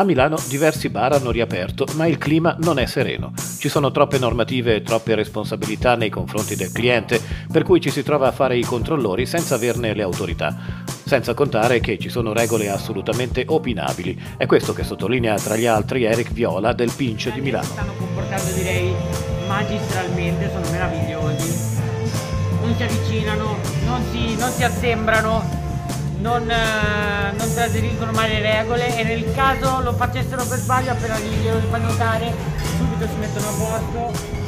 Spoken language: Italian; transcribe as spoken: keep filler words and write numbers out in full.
A Milano diversi bar hanno riaperto, ma il clima non è sereno. Ci sono troppe normative e troppe responsabilità nei confronti del cliente, per cui ci si trova a fare i controllori senza averne le autorità. Senza contare che ci sono regole assolutamente opinabili. È questo che sottolinea tra gli altri Eric Viola del Pinch di Milano. Si stanno comportando, direi, magistralmente, sono meravigliosi. Non si avvicinano, non si, non si assembrano. Non, eh, non trasgrediscono mai le regole, e nel caso lo facessero per sbaglio, appena glielo fanno notare subito si mettono a posto.